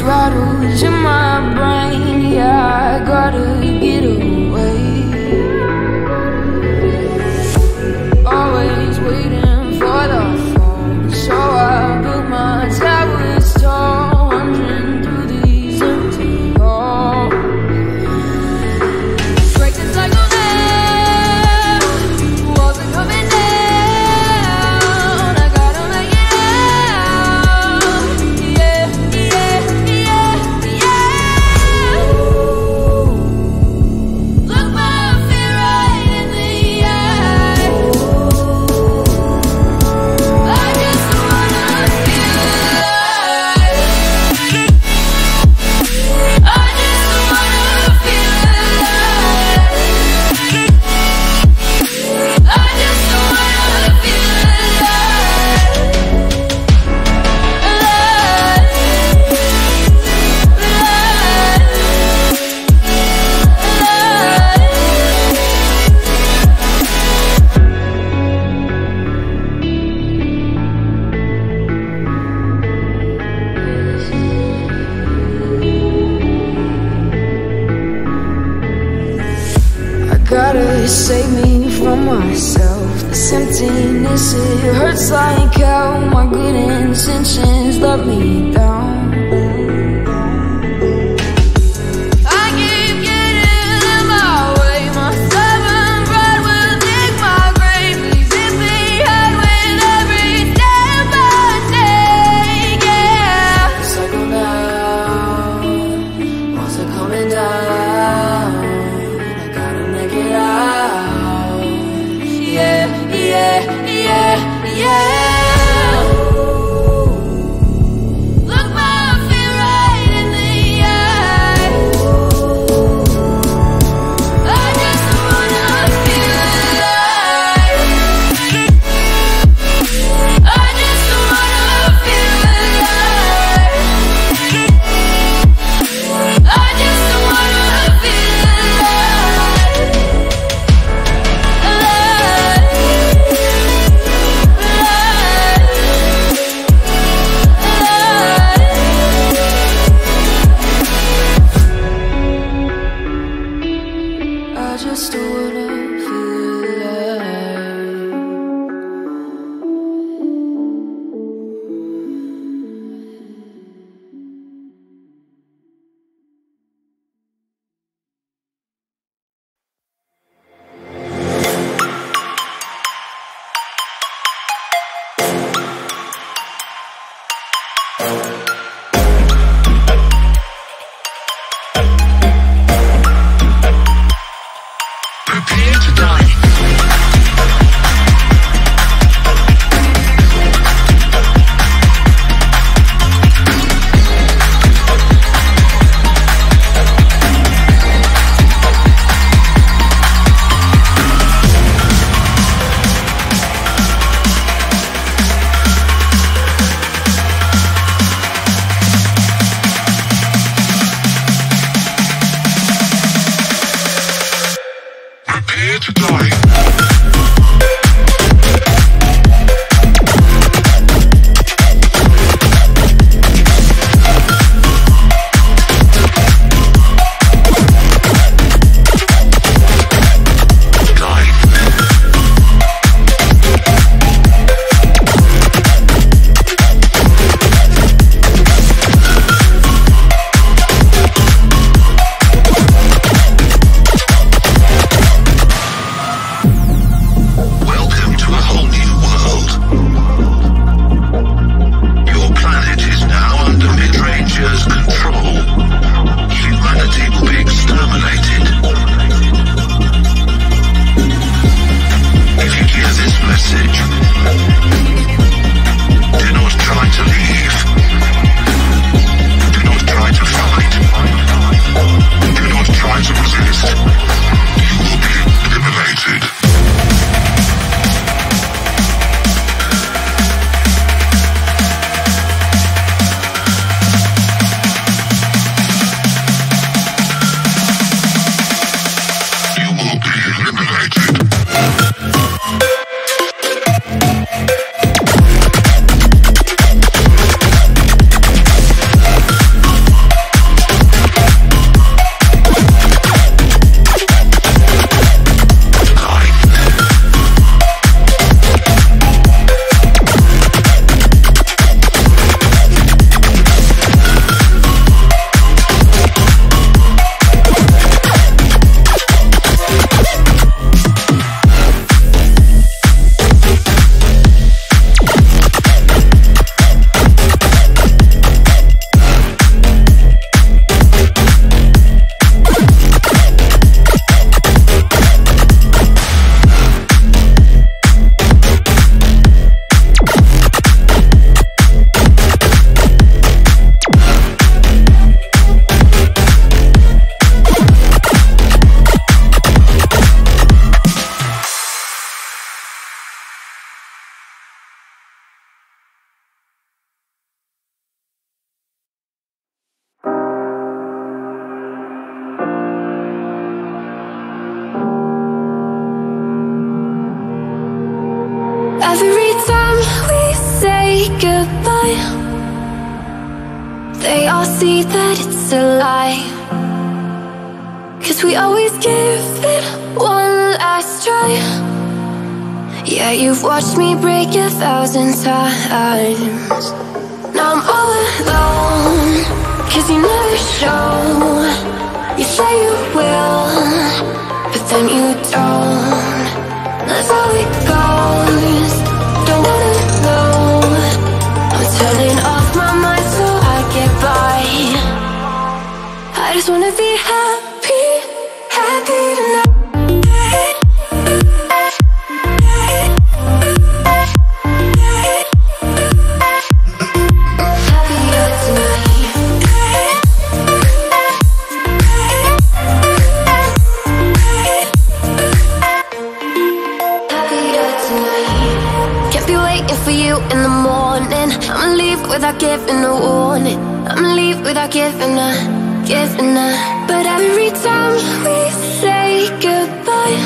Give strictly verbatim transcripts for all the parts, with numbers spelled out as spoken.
this rattles in my brain. Yeah, I gotta get away. Always waiting for the phone, so I built my towers tall, wandering through these empty halls. Break the cycle now, walls are coming down. I gotta make it out. Yeah, yeah, yeah, yeah. Ooh. Look my fear right in the eye. Ooh. I just wanna feel alive. I just wanna feel alive. I just wanna feel alive. Alive. Alive. I gotta save me from myself. This emptiness, it hurts like hell. My good intentions let me down. I keep getting in my way. My stubborn pride will dig my grave. Leaves it behind with every step I take. Yeah. Cycle now, walls are coming down. I gotta make it out. Yeah, yeah, yeah, yeah. Look They all see that it's a lie, cause we always give it one last try. Yeah, you've watched me break a thousand times. Now I'm all alone, cause you never show. You say you will, but then you don't. That's how it goes. Don't wanna know. I'm turning off my mind so I get by. I just wanna be happy, happy tonight. Without giving a warning, I'ma leave without giving a, giving a. But every time we say goodbye,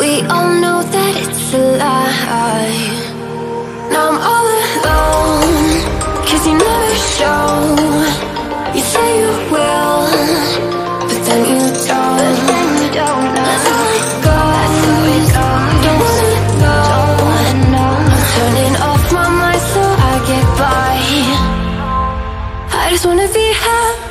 we all know that it's a lie. Now I'm all alone, cause you never show. You say you will, but then you don't. But then you don't know. That's how it goes. Don't wanna know. Don't wanna know. I'm turning off my mind so I get by. I just wanna be happy.